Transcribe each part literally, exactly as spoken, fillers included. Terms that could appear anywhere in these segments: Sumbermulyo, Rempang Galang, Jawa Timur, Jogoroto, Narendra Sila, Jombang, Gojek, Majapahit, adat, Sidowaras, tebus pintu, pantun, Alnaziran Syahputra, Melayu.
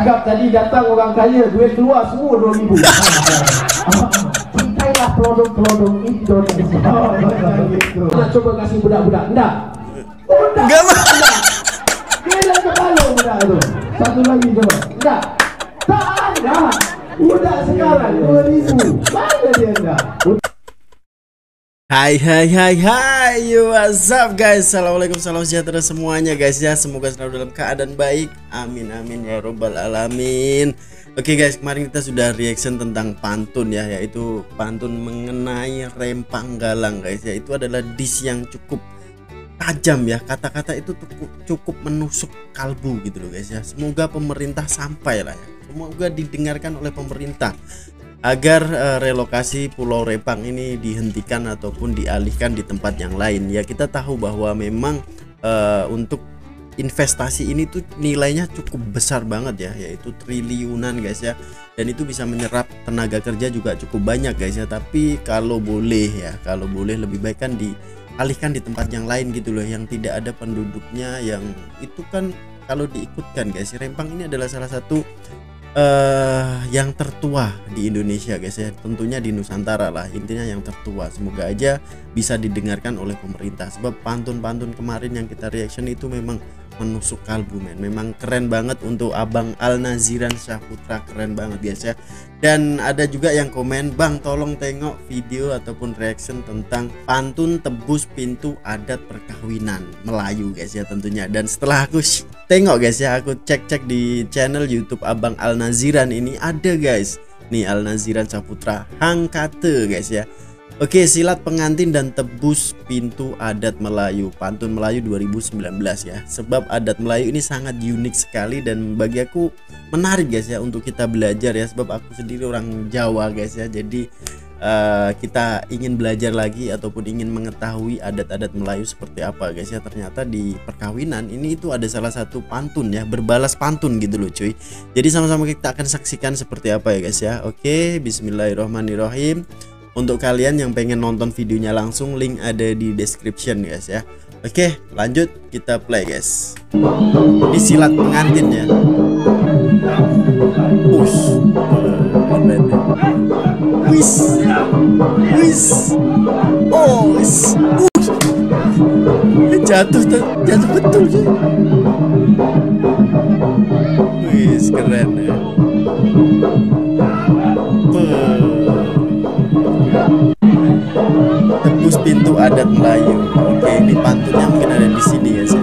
Anggap tadi datang orang kaya, duit keluar semua dua ribu. Cintailah pelodong-pelodong Indonesia. Nak cuba kasih budak-budak? Enggak. Budak. Gila kepala budak tu. Satu lagi coba. Enggak. Tak ada. Budak sekarang dua ribu. Mana dia enggak? Hai hai hai hai, what's up guys, assalamualaikum, salam sejahtera semuanya guys ya. Semoga selalu dalam keadaan baik, amin amin ya robbal alamin. Oke guys, kemarin kita sudah reaction tentang pantun ya, yaitu pantun mengenai Rempang Galang guys ya. Itu adalah diss yang cukup tajam ya, kata-kata itu cukup, cukup menusuk kalbu gitu loh guys ya. Semoga pemerintah sampai lah ya, semoga didengarkan oleh pemerintah agar uh, relokasi Pulau Rempang ini dihentikan ataupun dialihkan di tempat yang lain ya. Kita tahu bahwa memang uh, untuk investasi ini tuh nilainya cukup besar banget ya, yaitu triliunan guys ya, dan itu bisa menyerap tenaga kerja juga cukup banyak guys ya. Tapi kalau boleh ya, kalau boleh lebih baik kan dialihkan di tempat yang lain gitu loh, yang tidak ada penduduknya, yang itu kan kalau diikutkan guys, Rempang ini adalah salah satu Uh, yang tertua di Indonesia guys ya, tentunya di Nusantara lah, intinya yang tertua. Semoga aja bisa didengarkan oleh pemerintah, sebab pantun-pantun kemarin yang kita reaction itu memang menusuk kalbu men. Memang keren banget untuk abang Alnaziran Syahputra, keren banget guys ya. Dan ada juga yang komen, bang tolong tengok video ataupun reaction tentang pantun tebus pintu adat perkawinan Melayu guys ya tentunya. Dan setelah aku tengok guys ya, aku cek-cek di channel YouTube abang Alnaziran ini ada guys. Nih Alnaziran Syahputra hang kate guys ya. Oke, silat pengantin dan tebus pintu adat Melayu, pantun Melayu dua ribu sembilan belas ya. Sebab adat Melayu ini sangat unik sekali dan bagi aku menarik guys ya untuk kita belajar ya. Sebab aku sendiri orang Jawa guys ya, jadi Uh, kita ingin belajar lagi ataupun ingin mengetahui adat-adat Melayu seperti apa guys ya. Ternyata di perkawinan ini itu ada salah satu pantun ya, berbalas pantun gitu loh cuy. Jadi sama-sama kita akan saksikan seperti apa ya guys ya. Oke, bismillahirrohmanirrohim. Untuk kalian yang pengen nonton videonya langsung, link ada di description guys ya. Oke, lanjut kita play guys. Ini silat pengantin ya. Push. Wis, wis, oh, wis, jatuh, jatuh betul sih. Wis keren ya. Tembus pintu adat Melayu. Oke, ini pantunnya mungkin ada di sini ya sih.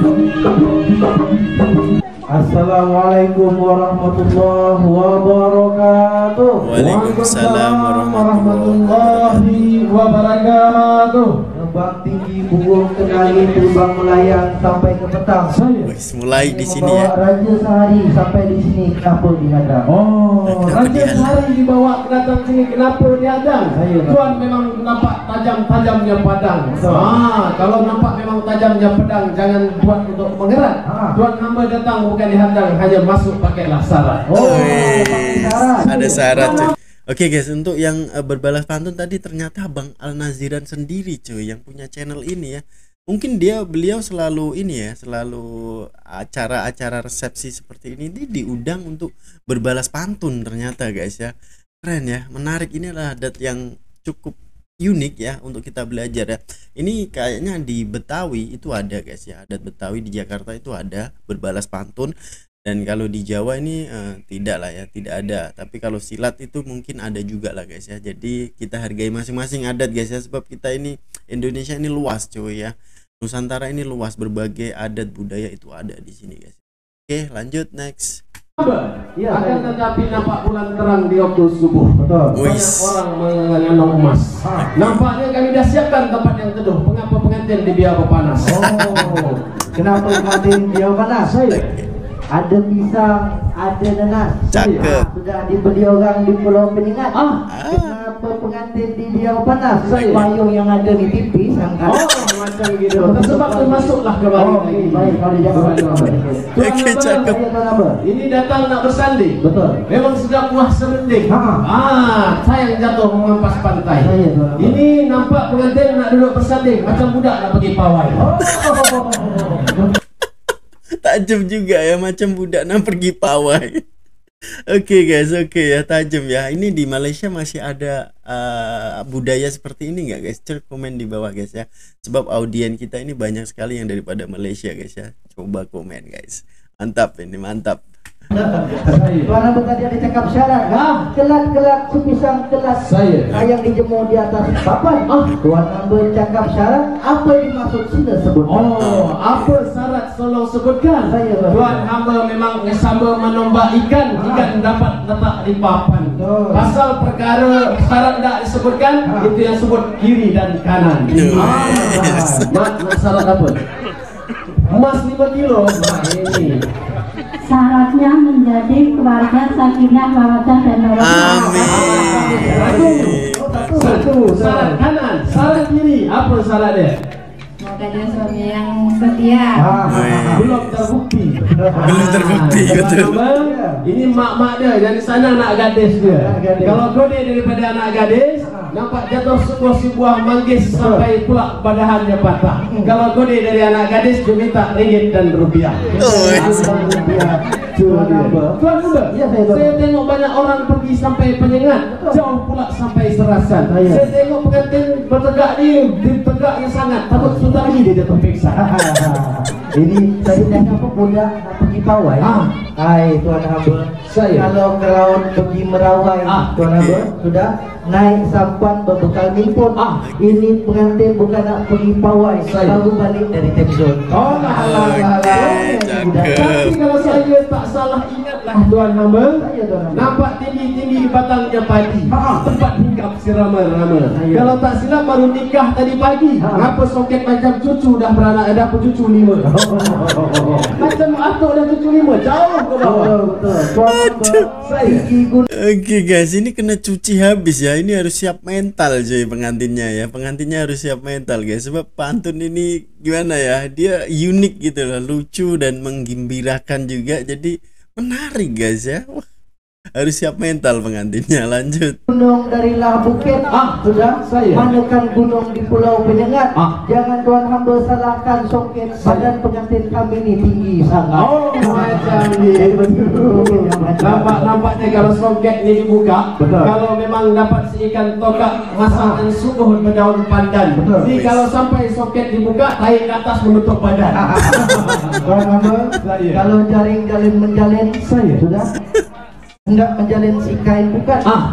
Assalamualaikum warahmatullahi wabarakatuh. Waalaikumsalam warahmatullahi wabarakatuh. Terbang tinggi punggung kenali, terbang melayang sampai ke petang. Mulai di sini ya. Raja Sehari sampai di sini kenapa dihadang? Oh, Raja Sehari dibawa ke datang sini kenapa dihadang? Tuhan memang nampak tajam-tajamnya pedang. Ah, kalau nampak memang tajamnya pedang jangan buat untuk mengerat. Tuhan hamba datang bukan dihadang, hanya masuk pakailah syarat. Oh, ada syarat. Oke guys, untuk yang berbalas pantun tadi ternyata Bang Alnaziran sendiri cuy yang punya channel ini ya. Mungkin dia beliau selalu ini ya, selalu acara-acara resepsi seperti ini ini diundang untuk berbalas pantun ternyata guys ya. Keren ya, menarik, inilah adat yang cukup unik ya untuk kita belajar ya. Ini kayaknya di Betawi itu ada guys ya, adat Betawi di Jakarta itu ada berbalas pantun, dan kalau di Jawa ini eh, tidak lah ya, tidak ada. Tapi kalau silat itu mungkin ada juga lah guys ya. Jadi kita hargai masing-masing adat guys ya, sebab kita ini Indonesia ini luas cuy ya, Nusantara ini luas, berbagai adat budaya itu ada di sini guys. Oke, lanjut next. Ya, akan tetapi nampak bulan terang di waktu subuh. Betul. Banyak orang menganong emas. Ah. Nampaknya kami dah siapkan tempat yang teduh. Mengapa pengantin dibiar berpanas? Oh, kenapa pengantin dibiar panas? Hey. Ada pisang, ada nanas. Cakep. Sudah dibeli orang di Pulau Peningat. Ah. Kenapa pengantin dibiar panas? Payung yang ada di tipis. Oh, macam gitu. Sebab termasuklah ke bawah. Oh, okay. Baik, kalau dia cakep. Ini datang nak bersanding. Betul. Memang sudah puas serending. Ha. Ah, sayang jatuh mengampas pantai. Saya, ini nampak pengantin nak duduk bersanding, macam budak nak pergi pawai. Oh. Takjub juga ya, macam budak nak pergi pawai. Oke guys, oke ya, tajam ya. Ini di Malaysia masih ada uh, budaya seperti ini nggak guys? Cer komen di bawah guys ya. Sebab audien kita ini banyak sekali yang daripada Malaysia guys ya. Coba komen guys. Mantap ini, mantap. Tuanan bertanya di cakap syarat. Kelak-kelak sepisang kelas saya yang dijemur di atas papan. Tuanan bercakap syarat. Apa yang dimaksud sila sebutkan? Oh, apa syarat tolong sebutkan? Tuan hamba memang sama menombak ikan jika dapat letak di papan. Pasal perkara syarat tak disebutkan, itu yang sebut kiri dan kanan. Mak syarat apa? Emas lima kilo. Nah ini syaratnya menjadi keluarga sakinah mawaddah dan warahmah. Amin. Satu, syarat kanan, syarat kiri. Apa syaratnya? Makanya suami yang setia. Belum terbukti. Belum terbukti. Betul. Ini mak-mak dia dari sana anak gadis dia. Kalau gede daripada anak gadis, nampak jatuh sebuah sebuah manggis sampai pula padahannya patah. Kalau gede dari anak gadis juga tak ringgit dan rupiah. Tuan muda, saya tengok banyak orang pergi sampai Penyengat, jauh pula sampai Serasan. Saya tengok pengantin bertegak di tegaknya sangat, takut sebentar lagi dia jatuh pingsan. Ini tadi tanya apa bunda pergi pawai? Hai tuan hamba, kalau kelaut pergi merawai, tuan hamba sudah naik sampan berbekal mimpun. Ini pengantin bukan nak pergi pawai, baru balik dari Tepzon. Oh lah lah lah. Tapi kalau saya tak salah ingatlah tuan hamba, nampak tinggi-tinggi batangnya padi, tempat hinggap si rama-rama. Kalau tak silap baru nikah tadi pagi. Apa soket macam cucu dah beranak, dah cucu lima. Macam atuk dah cucu lima, jauh ke bawah. Oke guys, ini kena cuci habis ya. Ini harus siap mental cuy pengantinnya ya. Pengantinnya harus siap mental guys. Sebab pantun ini gimana ya, dia unik gitu loh, lucu dan menggembirakan juga. Jadi menarik guys ya. Wah, harus siap mental pengantinnya. Lanjut. Gunung dari lah bukit ah sudah saya manukan gunung di pulau Penyengat. ah. Jangan tuan hamba salahkan soket badan pengantin kami ini tinggi sangat. Oh macam ni betul. Nampak nampaknya kalau soket ini dibuka, betul. Kalau memang dapat seikan tokak masakan subuh berdaun pandan, betul. Si kalau sampai soket dibuka, tahi ke atas menutup badan. Tuan hamba saya kalau jaring jalin menjalin saya sudah hendak menjalin si kain bukan. Ah,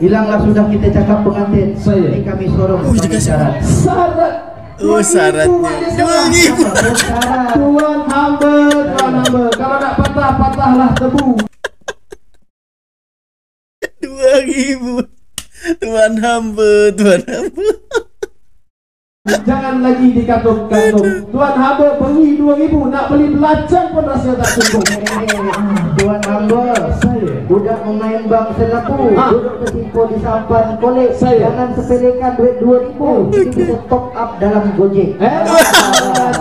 hilanglah sudah kita cakap pengantin. Saya ini kami sorong. Oh, kami syarat. Syarat. Oh, syaratnya. dua ribu. Tuan hamba, tuan hamba. Kalau nak patah, patahlah tebu. dua ribu. Tuan hamba, tuan hamba. Jangan lagi dikatung-katung. Tuan hamba beli dua ribu, nak beli belacan pun rasa tak cukup. Tuan hamba, saya budak memain bank selaku, duduk kesimpul di sampan kolek. Jangan sepelekan duit dua ribu. Jadi kita top up dalam Gojek. Eh,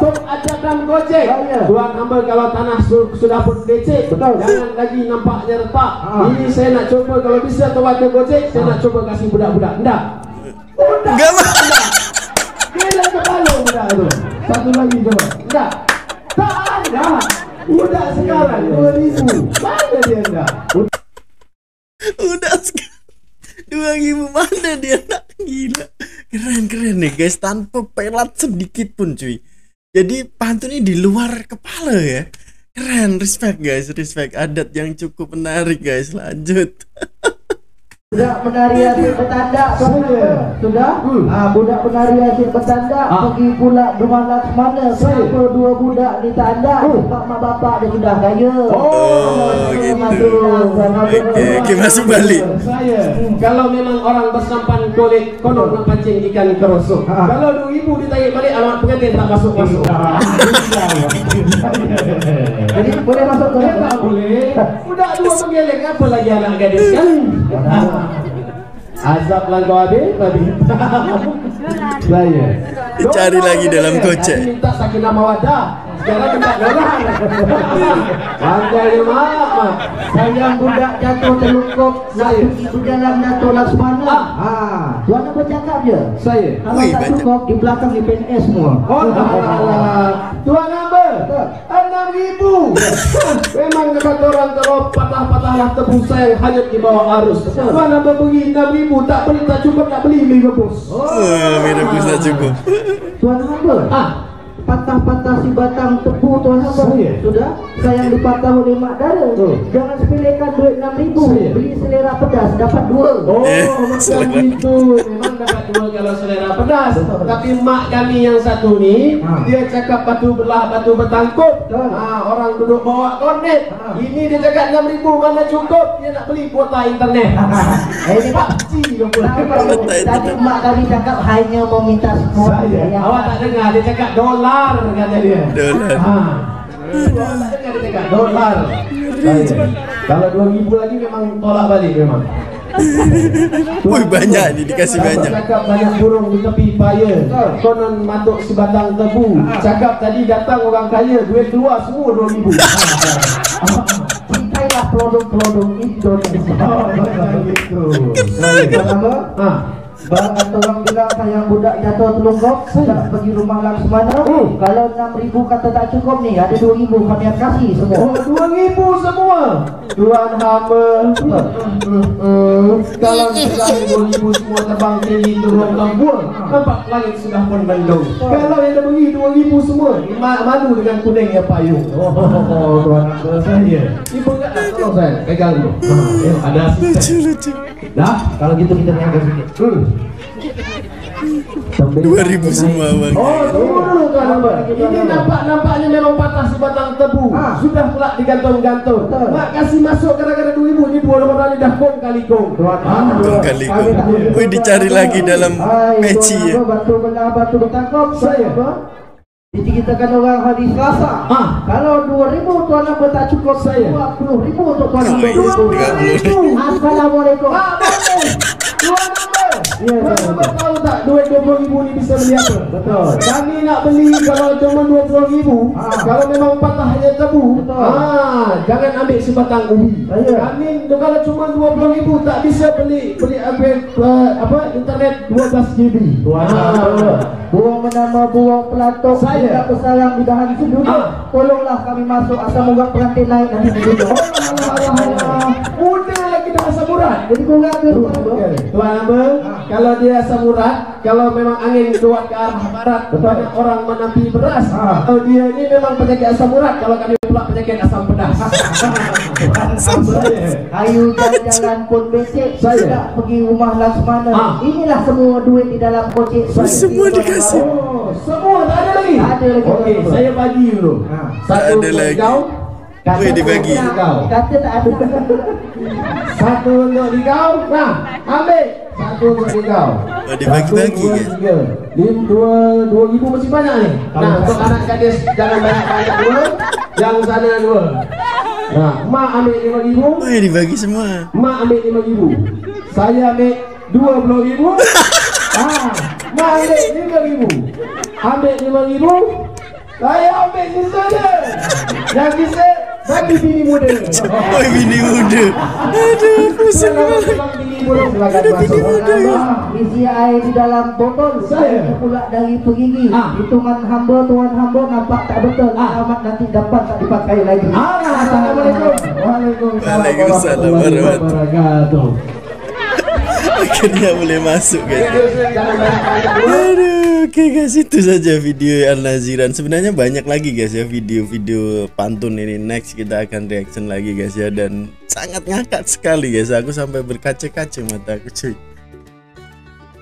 top up dalam Gojek. Tuan hamba kalau tanah sudah pun becek, jangan lagi nampaknya retak. Ini saya nak cuba, kalau bisa tawar ke Gojek, saya nak cuba kasih budak-budak. Nggak? Nggak. Gila kepala budak tu. Satu lagi coba. Tidak. Tak ada. Budak sekarang dua ribu. Mana dia nak? Budak sekarang dua ribu. Mana dia nak? Gila. Keren-keren nih guys. Tanpa pelat sedikit pun cuy. Jadi pantun ini di luar kepala ya. Keren. Respect guys. Respect. Adat yang cukup menarik guys. Lanjut. Budak penari hasil petanda, sudah? Budak penari hasil petanda, pergi pula rumah Laksmana. Kenapa dua budak ni tak ada? Mak-mak bapak dia sudah kaya. Oh, gitu. Oke, masuk balik. Kalau memang orang bersampan kolek, konon nak pancing ikan kerosok. Kalau dua ibu ditarik balik, alamat pengantin tak masuk-masuk. Jadi boleh masuk kolek? Tak boleh. Budak dua menggeleng, apa lagi anak gadis kan? Azab langkau habis tadi. Saya cari lagi dalam Gojek. Minta sakinah mawaddah. Sekarang minta dolar. Bangga dia mak. Sayang budak jatuh terlungkup. Saya itu dalam Dato' Laksmana. Tuan apa cakap je? Saya kalau tak cukup di belakang di P N S semua. Tuan apa? Tuan apa? Anak dua ribu. Memang dapat orang terop patah-patahlah tepung saya hanyut di bawah arus. Mana membeli enam ribu, tak beli tak cukup, tak beli mie rebus. Oh, mie rebus tak cukup. Tuan hamba, ah, patah-patah si batang tepung tuan hamba. Sudah, sayang dipatah oleh mak dara. Jangan sepelekan duit enam ribu. Beli selera pedas dapat dua. Oh, macam itu. Memang dapat dua kalau selera pedas. Tapi mak kami yang satu ni, dia cakap batu belah batu bertangkup. Ah, orang duduk bawa kornet. Ini dia cakap enam ribu mana cukup. Dia nak beli kuota internet. Eh, pak ci dong. Tadi mak kami cakap hanya meminta semua. Awak tak dengar dia cakap dolar kata dia. Dolar. Dolar. Kalau dua ribu lagi memang tolak balik memang. Woi banyak ni dikasih banyak. Cakap banyak burung di tepi paya. Konon matuk sebatang tebu. Cakap tadi datang orang kaya, duit keluar semua dua ribu. Cintailah produk-produk Indonesia. Kenapa? Ah. Barang atau orang bilang sayang budak jatuh telunggok, tak pergi rumah Laksmana. Kalau enam ribu kata tak cukup ni, ada dua ribu kami akan kasih semua. Oh, dua ribu semua. Tuan hamba. Kalau sudah dua ribu semua terbang tinggi turun lembur, nampak langit sudah pun mendung. Kalau yang dah beri dua ribu semua, malu dengan kuningnya payung. Oh, tuan hamba saya. Ibu tak nak tolong saya, pegang dulu. Ada asisten. Dah, kalau gitu kita naik ke sini. Dua ribu semua bang. Oh, tunggu dulu tuan hamba. Ini nampak-nampaknya memang patah sebatang tebu. Sudah pula digantung-gantung. Mak kasih masuk kadang-kadang dua ribu. Ini dua orang tadi dah kong kali kong. Kong kali kong. Wih dicari lagi dalam peci ya. Batu belah batu bertangkap saya. Dikitakan orang hari Selasa. Kalau dua ribu tuan hamba tak cukup saya. Dua puluh ribu untuk tuan hamba. Dua puluh ribu. Assalamualaikum. Tuan hamba. Tuan tahu tak duit dua puluh ribu ni bisa beli apa? Betul. Kami nak beli kalau cuma dua puluh ribu. Kalau memang patah hanya tebu, jangan ambil sebatang ubi. Kami kalau cuma dua puluh ribu tak bisa beli beli apa internet dua belas giga. Buang menama buang pelatok. Saya bersalam di dahan sudut. Tolonglah kami masuk asal moga peranti naik nanti sudut. Mudah lagi dah asam urat. Jadi kurang ke tuan hamba? Kalau dia asam urat, kalau memang angin keluar ke arah barat, banyak orang menampi beras. Kalau dia ini memang penyakit asam urat, kalau kami pula penyakit asam pedas. Ayu jalan-jalan pun becek, tidak pergi rumah Laksmana. Inilah semua duit di dalam kocek. Semua dikasih. Semua tak ada lagi. Okey, saya bagi dulu. Satu untuk kau, kata dibagi. Kata tak ada. Satu untuk kau, nah, ambil. Satu untuk kau. Dibagi-bagi kan? Dua ribu masih banyak ni. Nah, untuk anak gadis jangan banyak-banyak dua. Yang sana dua. Nah, mak ambil lima ribu. Eh, dibagi semua. Mak ambil lima ribu. Saya ambil dua puluh ribu. Ah, mak ambil lima ribu. Ambil lima ribu. Saya ambil sisa dia. Yang sisa bagi bini muda. Bagi bini muda. Aduh, aku senang. Ada bini muda ya. Isi air di dalam botol. Saya pula dari perigi. Hitungan hamba, tuan hamba nampak tak betul. Alamat nanti dapat tak dipakai lagi. Assalamualaikum. Waalaikumsalam warahmatullahi wabarakatuh. Akhirnya boleh masuk guys. Aduh. Oke guys, itu saja video Alnaziran. Sebenarnya banyak lagi guys ya video-video pantun ini. Next kita akan reaction lagi guys ya. Dan sangat ngakak sekali guys. Aku sampai berkaca-kaca mata aku cuy.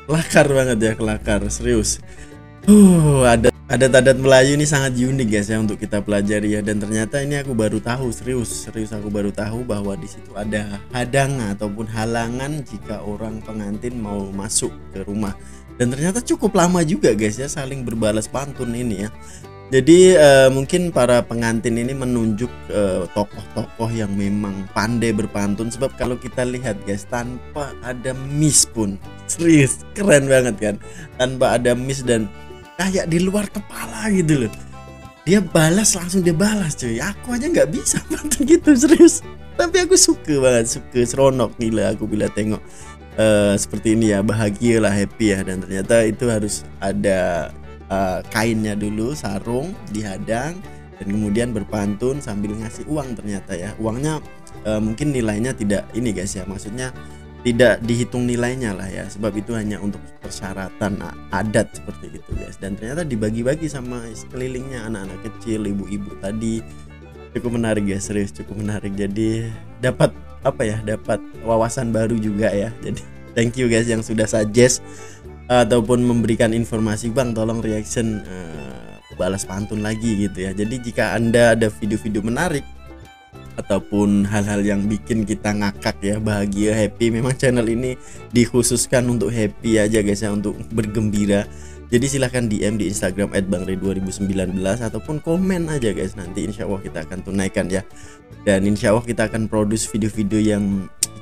Kelakar banget ya, kelakar serius. Uh, ada adat-adat Melayu ini sangat unik guys ya untuk kita pelajari ya. Dan ternyata ini aku baru tahu serius. Serius aku baru tahu bahwa di situ ada hadang ataupun halangan jika orang pengantin mau masuk ke rumah. Dan ternyata cukup lama juga guys ya saling berbalas pantun ini ya. Jadi uh, mungkin para pengantin ini menunjuk tokoh-tokoh uh, yang memang pandai berpantun. Sebab kalau kita lihat guys tanpa ada miss pun. Serius keren banget kan. Tanpa ada miss dan kayak di luar kepala gitu loh. Dia balas langsung dia balas cuy. Aku aja nggak bisa pantun gitu serius. Tapi aku suka banget, suka seronok gila aku bila tengok. Uh, seperti ini ya, bahagialah, happy ya. Dan ternyata itu harus ada uh, kainnya dulu, sarung dihadang, dan kemudian berpantun sambil ngasih uang. Ternyata ya uangnya e, mungkin nilainya tidak ini guys ya, maksudnya tidak dihitung nilainya lah ya, sebab itu hanya untuk persyaratan adat seperti itu guys. Dan ternyata dibagi-bagi sama sekelilingnya anak-anak kecil, ibu-ibu tadi. Cukup menarik guys, serius cukup menarik. Jadi dapat apa ya, dapat wawasan baru juga ya. Jadi thank you guys yang sudah suggest ataupun memberikan informasi, bang tolong reaction uh, balas pantun lagi gitu ya. Jadi jika Anda ada video-video menarik ataupun hal-hal yang bikin kita ngakak ya, bahagia, happy, memang channel ini dikhususkan untuk happy aja guys ya, untuk bergembira. Jadi silahkan D M di Instagram et bang re dua ribu sembilan belas ataupun komen aja guys, nanti insya Allah kita akan tunaikan ya. Dan insya Allah kita akan produce video-video yang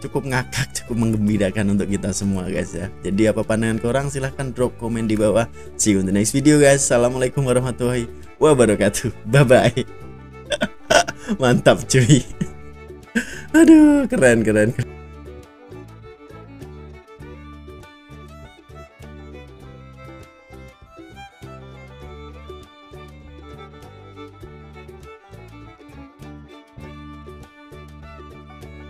cukup ngakak, cukup menggembirakan untuk kita semua guys ya. Jadi apa pandangan korang, silahkan drop komen di bawah. See you in the next video guys. Assalamualaikum warahmatullahi wabarakatuh. Bye bye. Mantap cuy. Aduh, keren keren.